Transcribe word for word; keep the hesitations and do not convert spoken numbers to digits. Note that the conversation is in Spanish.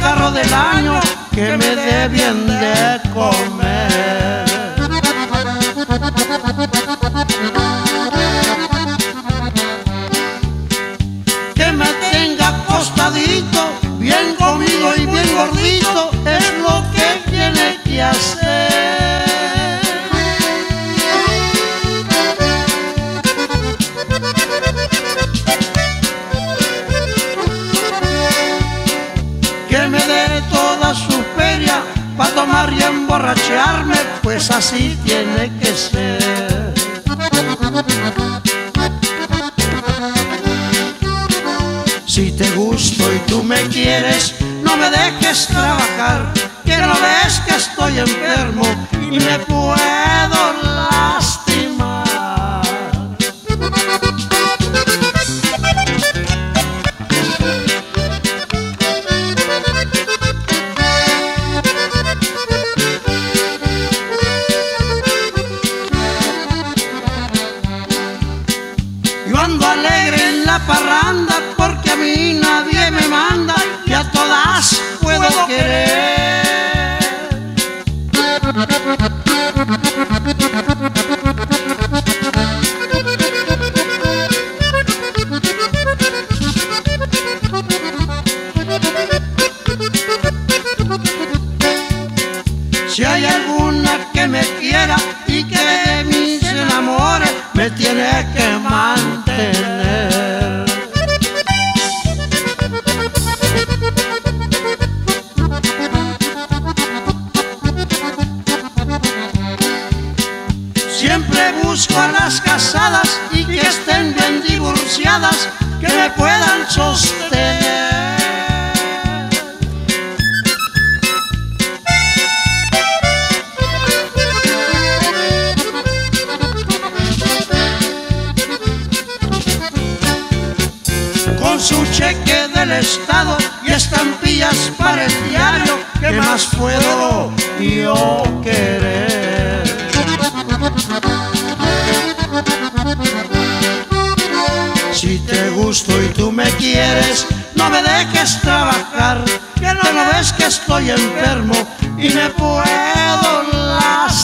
carro del año, que me dé bien de comer. Que me tenga acostadito, bien comido y bien gordito, es lo que tiene que hacer. Que me dé toda su feria pa' tomar y emborracharme, pues así tiene que ser. Si te gusto y tú me quieres, no me dejes trabajar, que no ves que estoy enfermo y me puedo lastimar. Yo ando alegre en la parranda porque a mí nadie me manda y a todas puedo querer. Si hay alguna que me quiera y que de mí se enamore, me tiene que mantener. Siempre busco a las casadas y que estén bien divorciadas, que me puedan sostener. Con su cheque del Estado y estampillas para el diario, ¿qué más puedo yo querer? Si te gusto y tú me quieres, no me dejes trabajar, que no ves que estoy enfermo y me puedo lastimar.